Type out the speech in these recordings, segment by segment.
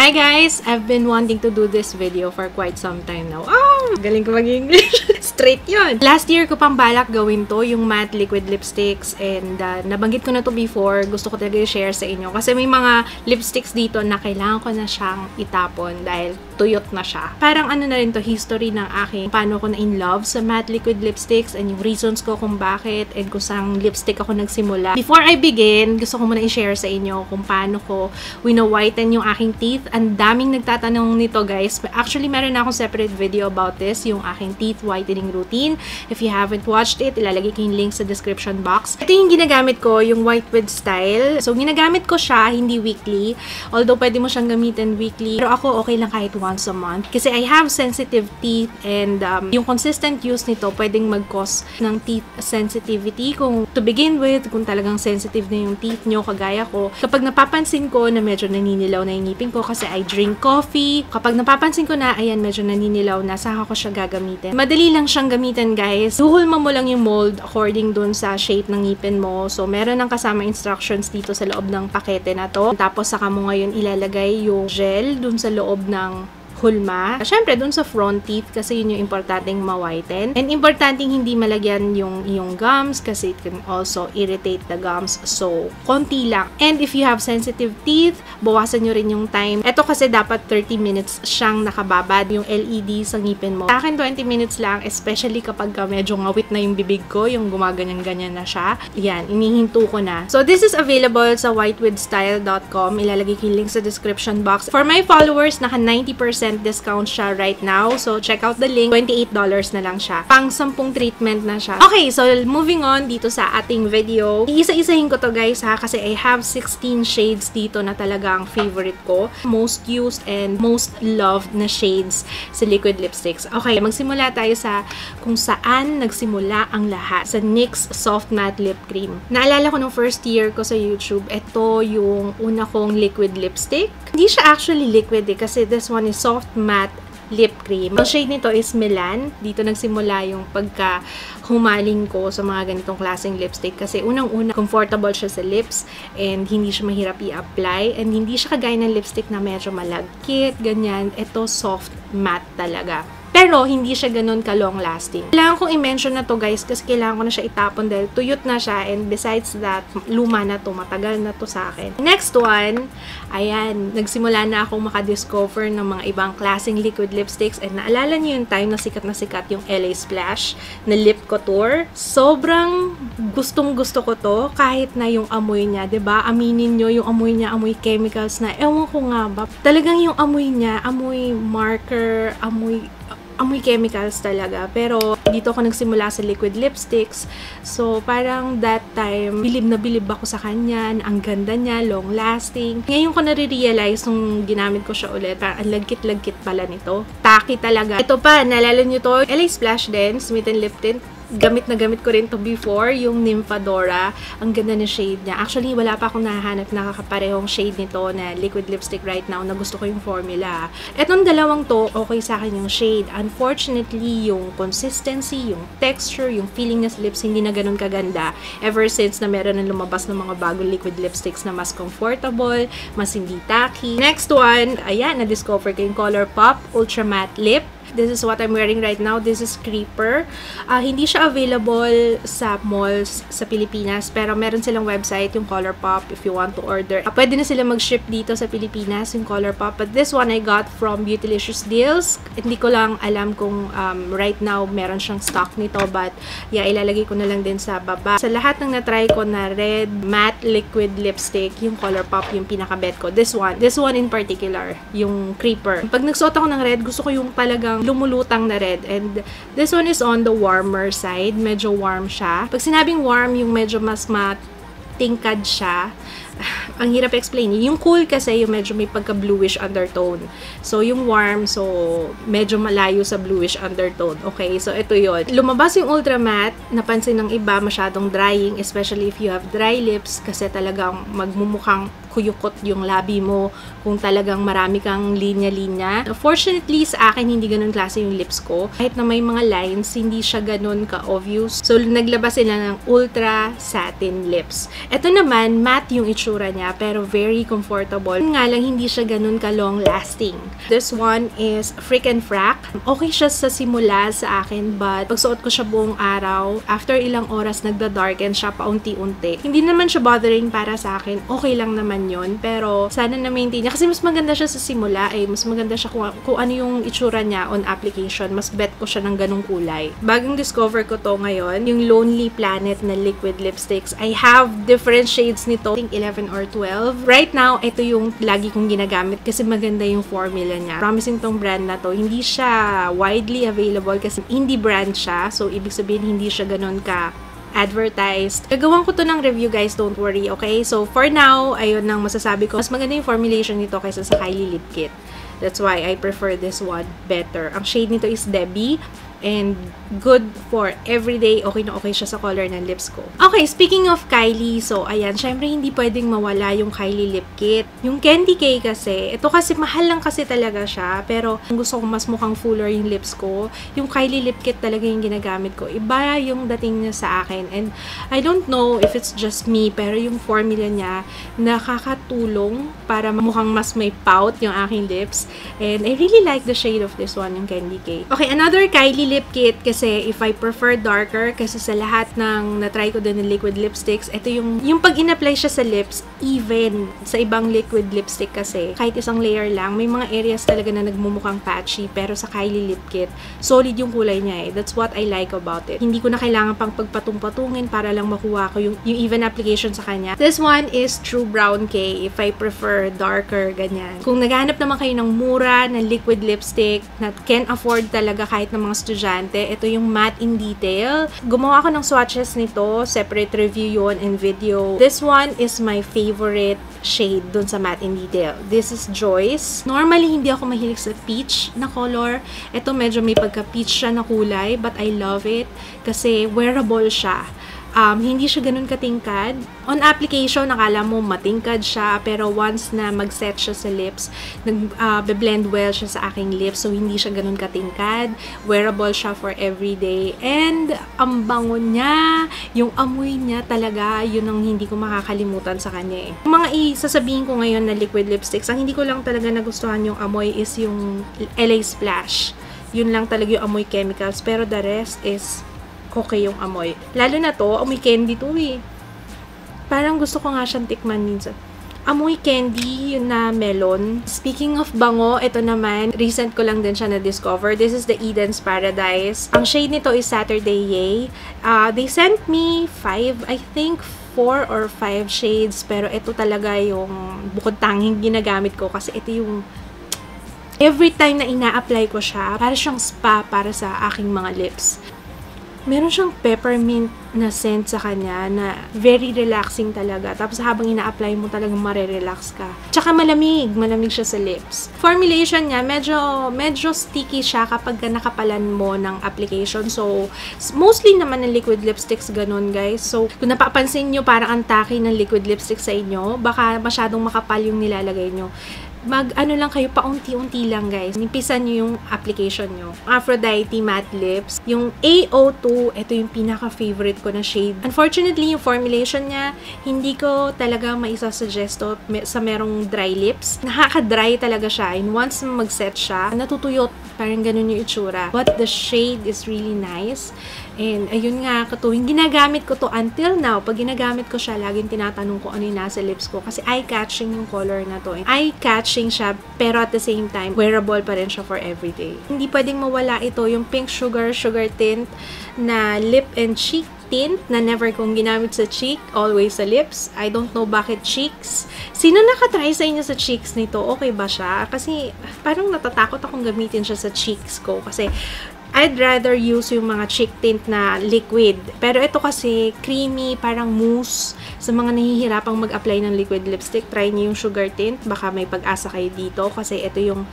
Hi guys! I've been wanting to do this video for quite some time now. Oh! Galing ko mag-English! Straight yun! Last year ko pang balak gawin to, yung matte liquid lipsticks. And nabanggit ko na to before. Gusto ko talaga i-share sa inyo. Kasi may mga lipsticks dito na kailangan ko na siyang itapon dahil tuyot na siya. Parang ano na rin to, history ng aking paano ko na in love sa matte liquid lipsticks and yung reasons ko kung bakit and kung saan lipstick ako nagsimula. Before I begin, gusto ko muna i-share sa inyo kung paano ko wino-whiten yung aking teeth. Ang daming nagtatanong nito guys. Actually, meron na akong separate video about this, yung aking teeth whitening routine. If you haven't watched it, ilalagay ko yung link sa description box. Ito yung ginagamit ko, yung white with style. So, ginagamit ko siya, hindi weekly. Although, pwede mo siyang gamitin weekly. Pero ako, okay lang kahit once a month. Kasi I have sensitive teeth and yung consistent use nito, pwedeng mag-cause ng teeth sensitivity. Kung to begin with, kung talagang sensitive na yung teeth nyo, kagaya ko, kapag napapansin ko na medyo naninilaw na yung ngipin ko, kasi I drink coffee. Kapag napapansin ko na, ayan, medyo naninilaw na, saka ko siya gagamitin. Madali lang siyang gamitin, guys. Huhulma mo lang yung mold according dun sa shape ng ngipin mo. So, meron ng kasama instructions dito sa loob ng pakete na to. Tapos, saka mo ngayon ilalagay yung gel dun sa loob ng hulma. Siyempre, dun sa front teeth kasi yun yung importanteng ma-whiten. And importanteng hindi malagyan yung gums kasi it can also irritate the gums. So, konti lang. And if you have sensitive teeth, bawasan nyo rin yung time. Ito kasi dapat 30 minutes siyang nakababad yung LED sa ngipin mo. Sa akin, 20 minutes lang, especially kapag medyo ngawit na yung bibig ko, yung gumaganyan-ganyan na siya. Yan, inihinto ko na. So, this is available sa whitewithstyle.com. Ilalagay ko yung link sa description box. For my followers, naka 90% discount siya right now. So, check out the link. $28 na lang siya. Pang 10 treatment na siya. Okay, so moving on dito sa ating video. Iisa-isahin ko to guys ha, kasi I have 16 shades dito na talagang favorite ko. Most used and most loved na shades sa liquid lipsticks. Okay, magsimula tayo sa kung saan nagsimula ang lahat. Sa NYX Soft Matte Lip Cream. Naalala ko nung first year ko sa YouTube, ito yung una kong liquid lipstick. Hindi siya actually liquid eh, kasi this one is soft matte lip cream. Ang shade nito is Milan. Dito nagsimula yung pagka-humaling ko sa mga ganitong klaseng lipstick kasi unang-una, comfortable siya sa lips and hindi siya mahirap i-apply and hindi siya kagaya ng lipstick na medyo malagkit, ganyan. Ito, soft matte talaga. Pero, hindi siya ganun ka-long-lasting. Kailangan kong i-mention na to guys kasi kailangan ko na siya itapon dahil tuyot na siya and besides that, luma na to. Matagal na to sa akin. Next one, ayan, nagsimula na akong makadiscover ng mga ibang klaseng liquid lipsticks and naalala niyo yung time na sikat yung LA Splash na Lip Couture. Sobrang gustong-gusto ko to kahit na yung amoy niya, diba? Aminin nyo, yung amoy niya, amoy chemicals na, ewan ko nga ba. Talagang yung amoy niya, amoy marker, amoy chemicals talaga. Pero, dito ako nagsimula sa liquid lipsticks. So, parang that time, bilib na bilib ako sa kanya. Ang ganda niya, long-lasting. Ngayon ko nare-realize nung ginamit ko siya ulit. Parang, ang lagkit-lagkit pala nito. Taki talaga. Ito pa, naalala nyo to? LA Splash din, Smith & Lip Tint. Gamit na gamit ko rin to before, yung Nymphadora. Ang ganda na shade niya. Actually, wala pa akong nahanap na kakaparehong shade nito na liquid lipstick right now na gusto ko yung formula. Etong dalawang to, okay sa akin yung shade. Unfortunately, yung consistency, yung texture, yung feeling na sa lips, hindi na ganun kaganda. Ever since na meron na lumabas ng mga bagong liquid lipsticks na mas comfortable, mas hindi tacky. Next one, ayan, na-discover ko yung Colourpop Ultra Matte Lip. This is what I'm wearing right now. This is Creeper. Hindi siya available sa malls sa Pilipinas, pero meron silang website, yung Colourpop, if you want to order. Pwede na sila mag-ship dito sa Pilipinas, yung Colourpop. But this one I got from Beautylicious Deals. Hindi ko lang alam kung right now meron siyang stock nito, but yeah, ilalagay ko na lang din sa baba. Sa lahat ng na-try ko na red matte liquid lipstick, yung Colourpop, yung pinaka-bet ko. This one in particular, yung Creeper. Pag nagsuot ako ng red, gusto ko yung talagang lumulutang na red. And this one is on the warmer side. Medyo warm siya. Pag sinabing warm, yung medyo mas matingkad siya. Ang hirap explain. Yung cool kasi yung medyo may pagka-bluish undertone. So, yung warm, so medyo malayo sa bluish undertone. Okay, so ito yun. Lumabas yung ultra matte. Napansin ng iba, masyadong drying, especially if you have dry lips kasi talagang magmumukhang kuyukot yung labi mo kung talagang marami kang linya-linya. Fortunately, sa akin, hindi ganun klase yung lips ko. Kahit na may mga lines, hindi siya ganun ka-obvious. So, naglabas sila ng ultra satin lips. Ito naman, matte yung itsura niya, pero very comfortable. Nga lang, hindi siya ganun ka-long-lasting. This one is Frick and Frack. Okay siya sa simula sa akin, but pagsuot ko siya buong araw, after ilang oras, nagda-darken siya paunti-unti. Hindi naman siya bothering para sa akin. Okay lang naman yun, pero sana na-maintain niya. Kasi mas maganda siya sa simula, eh. Mas maganda siya kung ano yung itsura niya on application. Mas bet ko siya ng ganung kulay. Bagong discover ko to ngayon, yung Lonely Planet na liquid lipsticks. I have different shades nito. I think 11 or 12. Right now, ito yung lagi kong ginagamit kasi maganda yung formula niya. Promising tong brand na to. Hindi siya widely available kasi indie brand siya. So, ibig sabihin, hindi siya ganun ka advertised. Gagawin ko to ng review, guys. Don't worry, okay? So, for now, ayun ang masasabi ko. Mas maganda yung formulation nito kaysa sa Kylie Lip Kit. That's why I prefer this one better. Ang shade nito is Debbie. And good for everyday. Okay na okay siya sa color ng lips ko. Okay, speaking of Kylie, so ayan, syempre hindi pwedeng mawala yung Kylie Lip Kit. Yung Candy K kasi, ito kasi mahal lang kasi talaga siya, pero gusto ko mas mukhang fuller yung lips ko. Yung Kylie Lip Kit talaga yung ginagamit ko. Iba yung dating niya sa akin. And I don't know if it's just me, pero yung formula niya nakakatulong para mukhang mas may pout yung aking lips. And I really like the shade of this one, yung Candy K. Okay, another Kylie Lip Kit kasi if I prefer darker kasi sa lahat ng na-try ko din ng liquid lipsticks, ito yung pag in-apply siya sa lips, even sa ibang liquid lipstick kasi, kahit isang layer lang, may mga areas talaga na nagmumukhang patchy, pero sa Kylie Lip Kit, solid yung kulay niya eh. That's what I like about it. Hindi ko na kailangan pang pagpatung-patungin para lang makuha ko yung even application sa kanya. This one is True Brown K if I prefer darker, ganyan. Kung naghahanap naman kayo ng mura na liquid lipstick na can afford talaga kahit ng mga ito yung matte in detail. Gumawa ako ng swatches nito. Separate review yon in video. This one is my favorite shade dun sa matte in detail. This is Joyce. Normally, hindi ako mahilig sa peach na color. Ito medyo may pagka-peach siya na kulay, but I love it kasi wearable siya. Hindi siya ganun katingkad. On application, nakala mo matingkad siya, pero once na mag-set siya sa lips, nag-blend well siya sa aking lips, so hindi siya ganun katingkad. Wearable siya for everyday. And ang bango niya, yung amoy niya talaga, yun ang hindi ko makakalimutan sa kanya eh. Yung mga isasabihin ko ngayon na liquid lipsticks, ang hindi ko lang talaga nagustuhan yung amoy is yung LA Splash. Yun lang talaga yung amoy chemicals, pero the rest is okay yung amoy. Lalo na to, amoy candy to eh. Parang gusto ko nga siyang tikman minsan. Amoy candy, yun na melon. Speaking of bango, ito naman, recent ko lang din siya na-discover. This is the Eden's Paradise. Ang shade nito is Saturday Yay. They sent me 5, I think, 4 or 5 shades. Pero ito talaga yung bukod tanging ginagamit ko kasi ito yung every time na ina-apply ko siya, para siyang spa para sa aking mga lips. Meron siyang peppermint na scent sa kanya na very relaxing talaga. Tapos habang ina-apply mo talagang marirelax ka. Tsaka malamig. Malamig siya sa lips. Formulation niya, medyo sticky siya kapag nakapalan mo ng application. So, mostly naman ng liquid lipsticks ganun, guys. So, kung napapansin nyo parang ang taki ng liquid lipstick sa inyo, baka masyadong makapal yung nilalagay nyo. Mag-ano lang kayo, paunti-unti lang, guys. Nimpisan nyo yung application nyo. Aphrodite Matte Lips. Yung AO2, ito yung pinaka-favorite ko na shade. Unfortunately, yung formulation niya, hindi ko talaga maisasuggest to sa merong dry lips. Nakaka-dry talaga siya. And once mag-set siya, natutuyot. Parang ganun yung itsura. But the shade is really nice. And ayun nga, katuwing ginagamit ko to until now. Pag ginagamit ko siya, laging tinatanong ko ano yung nasa lips ko. Kasi eye-catching yung color na to. Eye-catching siya, pero at the same time, wearable pa rin siya for everyday. Hindi pwedeng mawala ito, yung Pink Sugar, Sugar Tint na lip and cheek tint na never kong ginamit sa cheek, always sa lips. I don't know bakit cheeks. Sino nakatry sa inyo sa cheeks nito? Okay ba siya? Kasi parang natatakot akong gamitin siya sa cheeks ko kasi I'd rather use yung mga cheek tint na liquid. Pero ito kasi creamy, parang mousse. Sa mga nahihirapang mag-apply ng liquid lipstick, try niyo yung sugar tint. Baka may pag-asa kayo dito kasi ito yung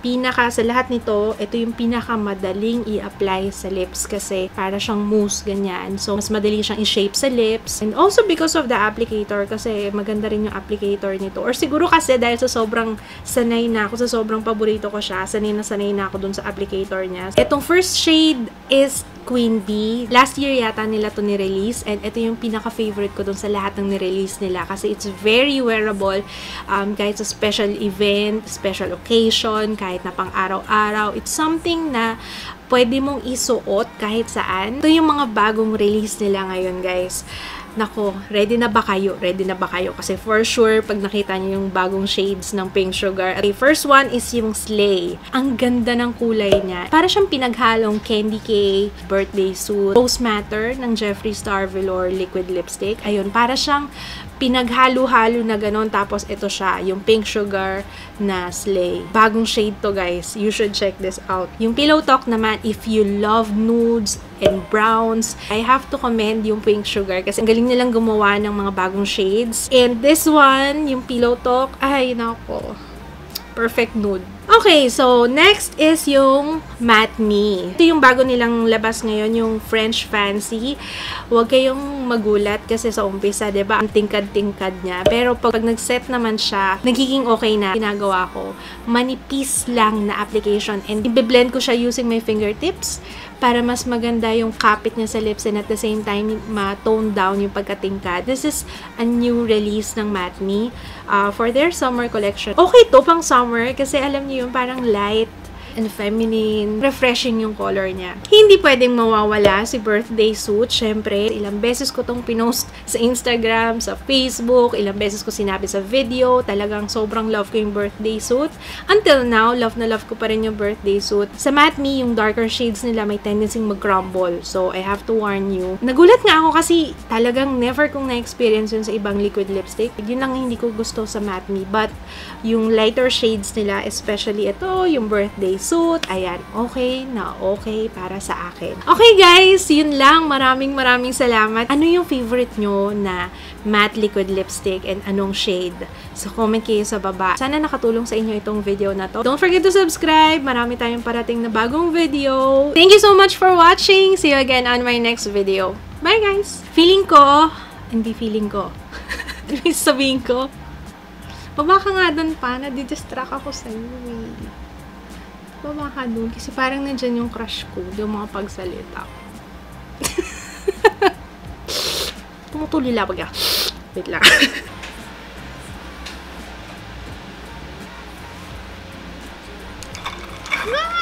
pinaka, sa lahat nito, ito yung pinaka madaling i-apply sa lips kasi para siyang mousse, ganyan. So, mas madali siyang i-shape sa lips. And also because of the applicator kasi maganda rin yung applicator nito. Or siguro kasi dahil sa sobrang sanay na ako, sa sobrang paborito ko siya, sanay na ako dun sa applicator niya. Itong first shade is Queen Bee. Last year yata nila to ni-release and ito yung pinaka-favorite ko dun sa lahat ng ni-release nila kasi it's very wearable kahit sa special event, special occasion, kahit na pang araw-araw. It's something na pwede mong isuot kahit saan. Ito yung mga bagong release nila ngayon, guys. Nako, ready na ba kayo? Ready na ba kayo? Kasi for sure, pag nakita niyo yung bagong shades ng Pink Sugar. Okay, first one is yung Slay. Ang ganda ng kulay niya. Para siyang pinaghalong Candy K, Birthday Suit, Rose Matter ng Jeffree Star Velour Liquid Lipstick. Ayun, para siyang pinaghalo-halo na ganon. Tapos ito siya, yung Pink Sugar na Slay. Bagong shade to, guys. You should check this out. Yung Pillow Talk naman, if you love nudes and browns, I have to commend yung Pink Sugar kasi ang galing nilang gumawa ng mga bagong shades. And this one, yung Pillow Talk, ay nako, perfect nude. Okay, so next is yung Matte Me. Ito yung bago nilang labas ngayon, yung French Fancy. Huwag kayong magulat kasi sa umpisa, diba? Ang tingkad-tingkad niya. Pero pag nag-set naman siya, nagiging okay na. Ginagawa ko, manipis lang na application and i-blend ko siya using my fingertips para mas maganda yung kapit niya sa lips and at the same time, ma-tone down yung pagkatingkad. This is a new release ng Matte Me for their summer collection. Okay to pang summer kasi alam niyo yung parang light and feminine, refreshing yung color niya. Hindi pwedeng mawawala si Birthday Suit, syempre. Ilang beses ko tong pinost sa Instagram, sa Facebook, ilang beses ko sinabi sa video, talagang sobrang love ko yung Birthday Suit. Until now, love na love ko pa rin yung Birthday Suit. Sa Matte Me, yung darker shades nila may tendency mag-crumble. So, I have to warn you. Nagulat nga ako kasi talagang never kong na-experience yun sa ibang liquid lipstick. Yun lang hindi ko gusto sa Matte Me. But, yung lighter shades nila, especially ito, yung Birthday Suit. Ayan, okay na okay para sa akin. Okay guys, yun lang. Maraming salamat. Ano yung favorite nyo na matte liquid lipstick and anong shade? So, comment kayo sa baba. Sana nakatulong sa inyo itong video na to. Don't forget to subscribe. Marami tayong parating na bagong video. Thank you so much for watching. See you again on my next video. Bye guys! Feeling ko, hindi feeling ko. Sabihin ko, baba ka nga dun pa, nadidistract ako sa'yo eh. Baba ka dun. Kasi parang nandyan yung crush ko. Yung mga pagsalita. Tumutulila pag ako. Wait lang.